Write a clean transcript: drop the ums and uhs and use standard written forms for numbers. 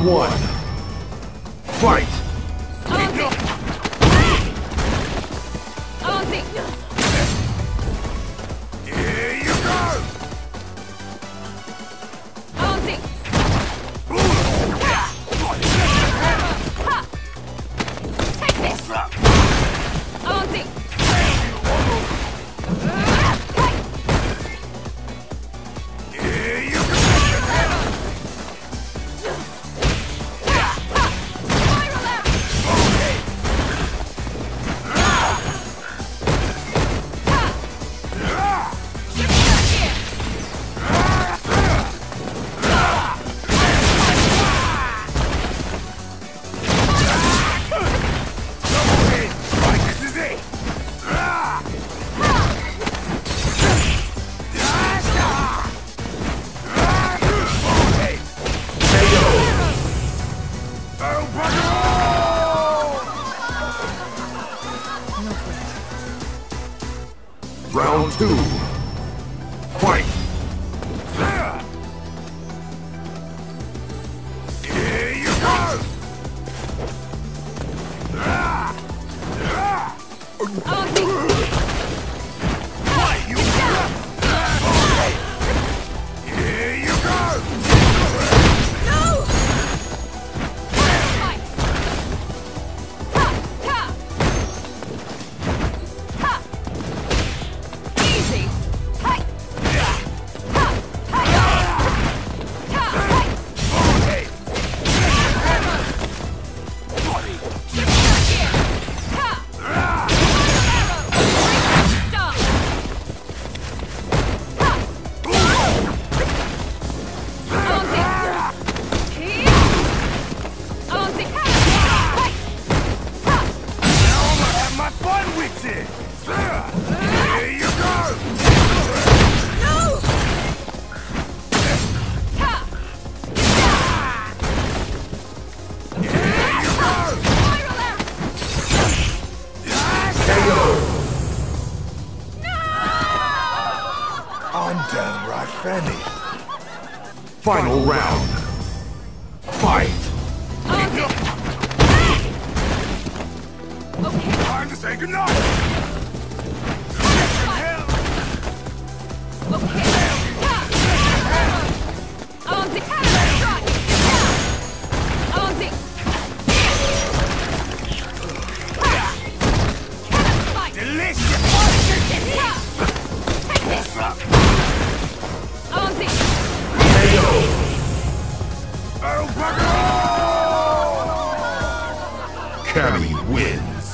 round one. Fight! Here you go! Take this! Round two. Fight! Here you go! Here you go! No! I'm downright Cammy. Final round. Fight! Okay. Time to say goodnight! Okay. Delicious! Take this up! Cammy wins.